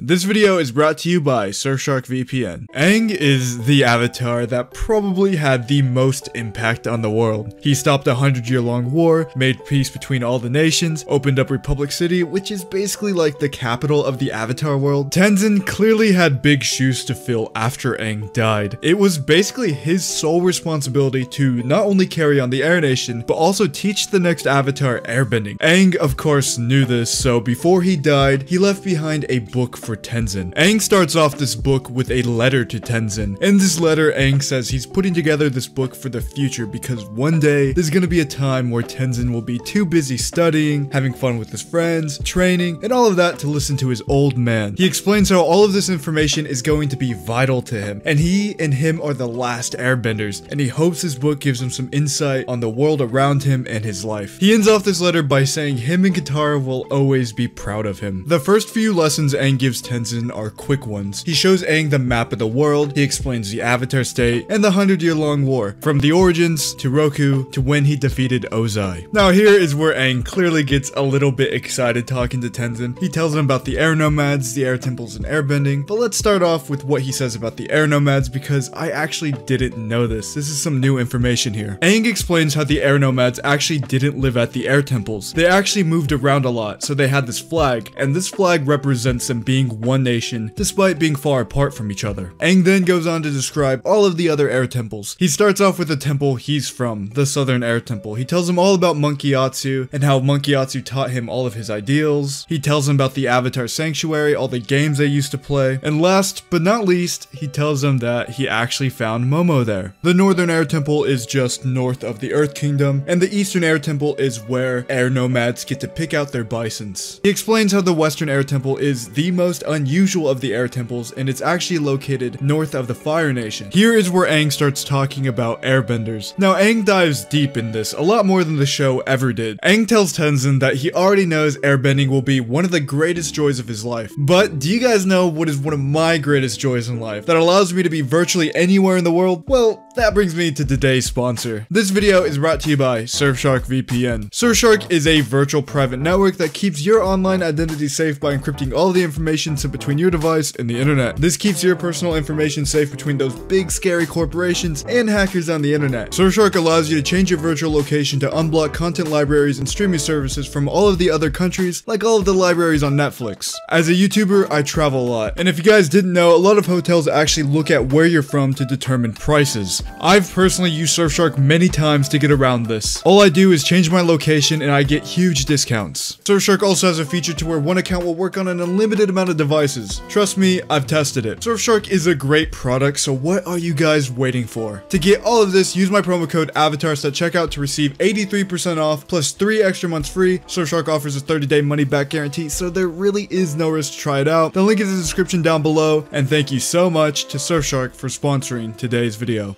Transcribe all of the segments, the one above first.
This video is brought to you by Surfshark VPN. Aang is the avatar that probably had the most impact on the world. He stopped a 100-year-long war, made peace between all the nations, opened up Republic City, which is basically like the capital of the Avatar world. Tenzin clearly had big shoes to fill after Aang died. It was basically his sole responsibility to not only carry on the Air Nation, but also teach the next Avatar airbending. Aang, of course, knew this, so before he died, he left behind a book for Tenzin. Aang starts off this book with a letter to Tenzin. In this letter, Aang says he's putting together this book for the future because one day there's gonna be a time where Tenzin will be too busy studying, having fun with his friends, training, and all of that to listen to his old man. He explains how all of this information is going to be vital to him, and he and him are the last airbenders, and he hopes his book gives him some insight on the world around him and his life. He ends off this letter by saying him and Katara will always be proud of him. The first few lessons Aang gives Tenzin are quick ones. He shows Aang the map of the world, he explains the Avatar state, and the 100-year-long war, from the origins, to Roku, to when he defeated Ozai. Now here is where Aang clearly gets a little bit excited talking to Tenzin. He tells him about the Air Nomads, the Air Temples, and Airbending, but let's start off with what he says about the Air Nomads because I actually didn't know this. This is some new information here. Aang explains how the Air Nomads actually didn't live at the Air Temples. They actually moved around a lot, so they had this flag, and this flag represents them being one nation, despite being far apart from each other. Aang then goes on to describe all of the other air temples. He starts off with the temple he's from, the Southern Air Temple. He tells him all about Monkey Atsu, and how Monkey Atsu taught him all of his ideals. He tells him about the Avatar Sanctuary, all the games they used to play, and last but not least, he tells him that he actually found Momo there. The Northern Air Temple is just north of the Earth Kingdom, and the Eastern Air Temple is where air nomads get to pick out their bisons. He explains how the Western Air Temple is the most unusual of the air temples, and it's actually located north of the Fire Nation. Here is where Aang starts talking about airbenders. Now Aang dives deep in this, a lot more than the show ever did. Aang tells Tenzin that he already knows airbending will be one of the greatest joys of his life. But do you guys know what is one of my greatest joys in life that allows me to be virtually anywhere in the world? Well, that brings me to today's sponsor. This video is brought to you by Surfshark VPN. Surfshark is a virtual private network that keeps your online identity safe by encrypting all the information between your device and the internet. This keeps your personal information safe between those big scary corporations and hackers on the internet. Surfshark allows you to change your virtual location to unblock content libraries and streaming services from all of the other countries, like all of the libraries on Netflix. As a YouTuber, I travel a lot, and if you guys didn't know, a lot of hotels actually look at where you're from to determine prices. I've personally used Surfshark many times to get around this. All I do is change my location and I get huge discounts. Surfshark also has a feature to where one account will work on an unlimited amount of devices. Trust me, I've tested it. Surfshark is a great product, so what are you guys waiting for? To get all of this, use my promo code AVATARS at checkout to receive 83% off plus 3 extra months free. Surfshark offers a 30-day money-back guarantee, so there really is no risk to try it out. The link is in the description down below, and thank you so much to Surfshark for sponsoring today's video.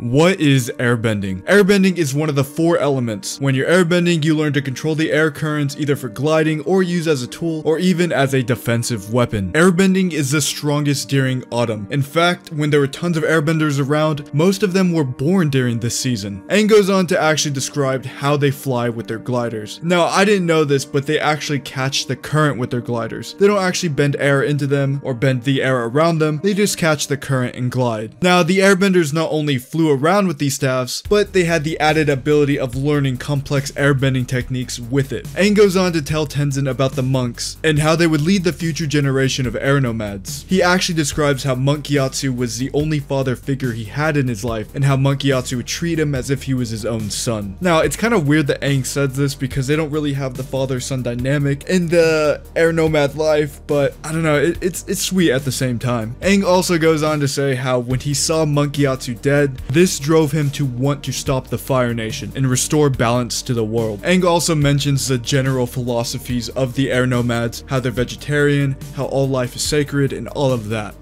What is airbending? Airbending is one of the 4 elements. When you're airbending, you learn to control the air currents either for gliding or use as a tool or even as a defensive weapon. Airbending is the strongest during autumn. In fact, when there were tons of airbenders around, most of them were born during this season. Aang goes on to actually describe how they fly with their gliders. Now, I didn't know this, but they actually catch the current with their gliders. They don't actually bend air into them or bend the air around them. They just catch the current and glide. Now, the airbenders not only flew around with these staffs, but they had the added ability of learning complex airbending techniques with it. Aang goes on to tell Tenzin about the monks and how they would lead the future generation of air nomads. He actually describes how Monkey Atsu was the only father figure he had in his life and how Monkey Atsu would treat him as if he was his own son. Now, it's kind of weird that Aang says this because they don't really have the father-son dynamic in the air nomad life, but I don't know, it's sweet at the same time. Aang also goes on to say how when he saw Monkey Atsu dead, this drove him to want to stop the Fire Nation and restore balance to the world. Aang also mentions the general philosophies of the Air Nomads, how they're vegetarian, how all life is sacred, and all of that.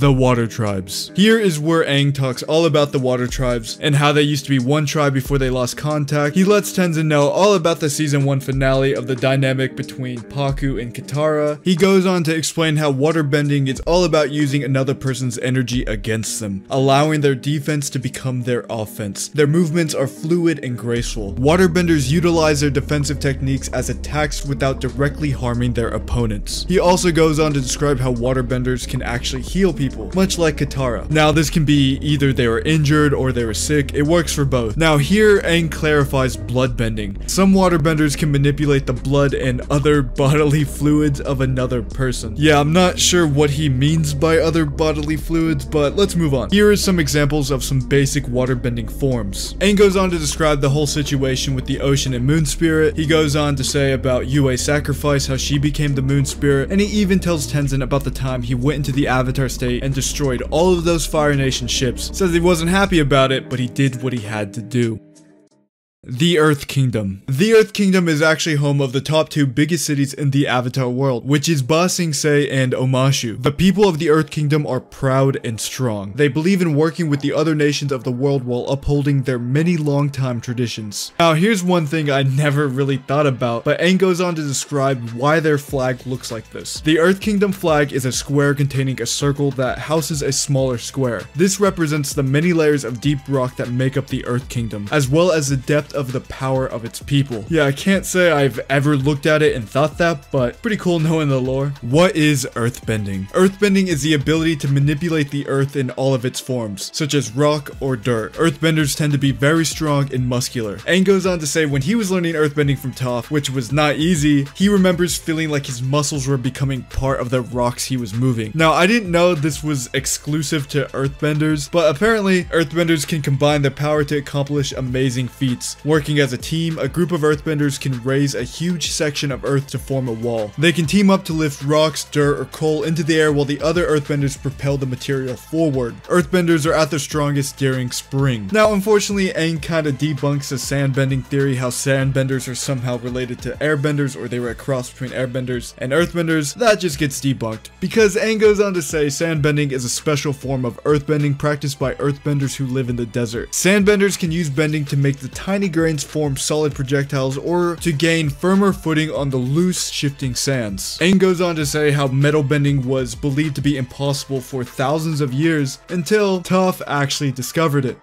the Water Tribes. Here is where Aang talks all about the Water Tribes and how they used to be one tribe before they lost contact. He lets Tenzin know all about the season 1 finale of the dynamic between Pakku and Katara. He goes on to explain how waterbending is all about using another person's energy against them, allowing their defense to become their offense. Their movements are fluid and graceful. Waterbenders utilize their defensive techniques as attacks without directly harming their opponents. He also goes on to describe how waterbenders can actually heal people, much like Katara. Now this can be either they were injured or they were sick. It works for both. Now here Aang clarifies bloodbending. Some waterbenders can manipulate the blood and other bodily fluids of another person. Yeah, I'm not sure what he means by other bodily fluids, but let's move on. Here are some examples of some basic waterbending forms. Aang goes on to describe the whole situation with the ocean and moon spirit. He goes on to say about Yue's sacrifice, how she became the moon spirit, and he even tells Tenzin about the time he went into the Avatar state and destroyed all of those Fire Nation ships. Says he wasn't happy about it, but he did what he had to do. The Earth Kingdom. The Earth Kingdom is actually home of the top 2 biggest cities in the Avatar world, which is Ba Sing Se and Omashu. The people of the Earth Kingdom are proud and strong. They believe in working with the other nations of the world while upholding their many long-time traditions. Now here's one thing I never really thought about, but Aang goes on to describe why their flag looks like this. The Earth Kingdom flag is a square containing a circle that houses a smaller square. This represents the many layers of deep rock that make up the Earth Kingdom, as well as the depth of the power of its people. Yeah, I can't say I've ever looked at it and thought that, but pretty cool knowing the lore. What is earthbending? Earthbending is the ability to manipulate the earth in all of its forms, such as rock or dirt. Earthbenders tend to be very strong and muscular. Aang goes on to say when he was learning earthbending from Toph, which was not easy, he remembers feeling like his muscles were becoming part of the rocks he was moving. Now, I didn't know this was exclusive to earthbenders, but apparently earthbenders can combine their power to accomplish amazing feats. Working as a team, a group of earthbenders can raise a huge section of earth to form a wall. They can team up to lift rocks, dirt, or coal into the air while the other earthbenders propel the material forward. Earthbenders are at their strongest during spring. Now, unfortunately, Aang kinda debunks the sandbending theory, how sandbenders are somehow related to airbenders, or they were a cross between airbenders and earthbenders. That just gets debunked, because Aang goes on to say sandbending is a special form of earthbending practiced by earthbenders who live in the desert. Sandbenders can use bending to make the tiny grains form solid projectiles or to gain firmer footing on the loose, shifting sands. Aang goes on to say how metal bending was believed to be impossible for thousands of years until Toph actually discovered it.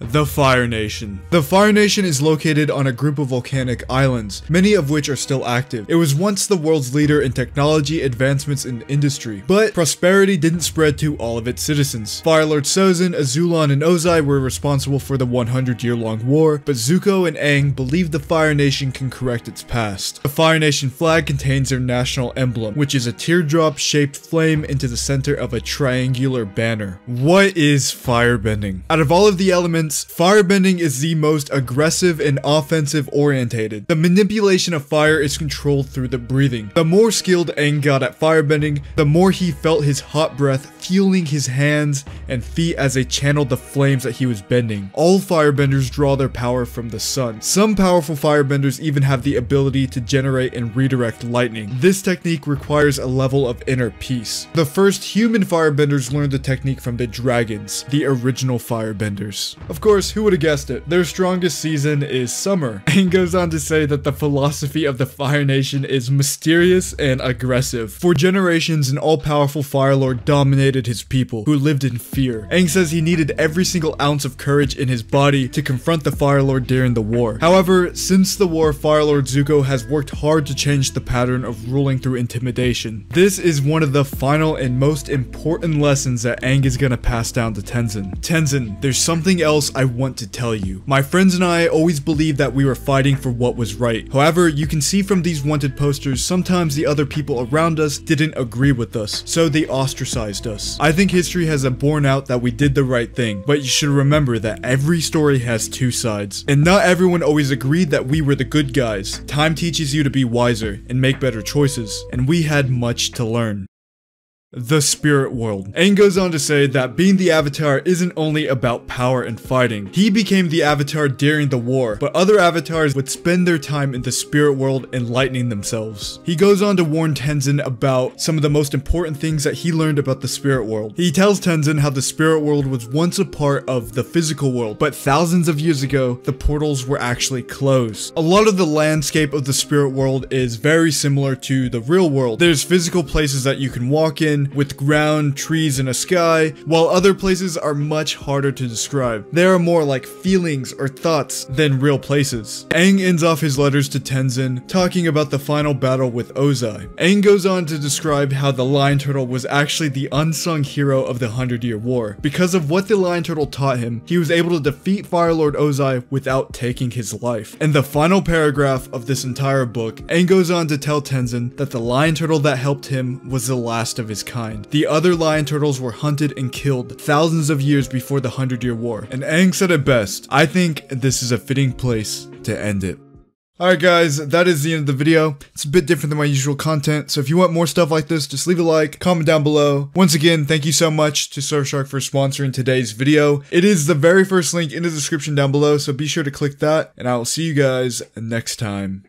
The Fire Nation. The Fire Nation is located on a group of volcanic islands, many of which are still active. It was once the world's leader in technology, advancements, and industry, but prosperity didn't spread to all of its citizens. Fire Lord Sozin, Azulon, and Ozai were responsible for the 100-year-long war, but Zuko and Aang believe the Fire Nation can correct its past. The Fire Nation flag contains their national emblem, which is a teardrop-shaped flame into the center of a triangular banner. What is firebending? Out of all of the elements, firebending is the most aggressive and offensive orientated. The manipulation of fire is controlled through the breathing. The more skilled Aang got at firebending, the more he felt his hot breath fueling his hands and feet as they channeled the flames that he was bending. All firebenders draw their power from the sun. Some powerful firebenders even have the ability to generate and redirect lightning. This technique requires a level of inner peace. The first human firebenders learned the technique from the dragons, the original firebenders. Of course, who would have guessed it? Their strongest season is summer. Aang goes on to say that the philosophy of the Fire Nation is mysterious and aggressive. For generations, an all-powerful Fire Lord dominated his people, who lived in fear. Aang says he needed every single ounce of courage in his body to confront the Fire Lord during the war. However, since the war, Fire Lord Zuko has worked hard to change the pattern of ruling through intimidation. This is one of the final and most important lessons that Aang is gonna pass down to Tenzin. Tenzin, there's something else I want to tell you. My friends and I always believed that we were fighting for what was right. However, you can see from these wanted posters, sometimes the other people around us didn't agree with us, so they ostracized us. I think history has borne out that we did the right thing, but you should remember that every story has 2 sides, and not everyone always agreed that we were the good guys. Time teaches you to be wiser and make better choices, and we had much to learn. the spirit world. Aang goes on to say that being the Avatar isn't only about power and fighting. He became the Avatar during the war, but other Avatars would spend their time in the spirit world enlightening themselves. He goes on to warn Tenzin about some of the most important things that he learned about the spirit world. He tells Tenzin how the spirit world was once a part of the physical world, but thousands of years ago, the portals were actually closed. A lot of the landscape of the spirit world is very similar to the real world. There's physical places that you can walk in, with ground, trees, and a sky, while other places are much harder to describe. They are more like feelings or thoughts than real places. Aang ends off his letters to Tenzin, talking about the final battle with Ozai. Aang goes on to describe how the Lion Turtle was actually the unsung hero of the 100-Year War. Because of what the Lion Turtle taught him, he was able to defeat Fire Lord Ozai without taking his life. In the final paragraph of this entire book, Aang goes on to tell Tenzin that the Lion Turtle that helped him was the last of his kind. The other lion turtles were hunted and killed thousands of years before the 100-Year War. And Aang said it best, I think this is a fitting place to end it. Alright guys, that is the end of the video. It's a bit different than my usual content, so if you want more stuff like this, just leave a like, comment down below. Once again, thank you so much to Surfshark for sponsoring today's video. It is the very first link in the description down below, so be sure to click that, and I will see you guys next time.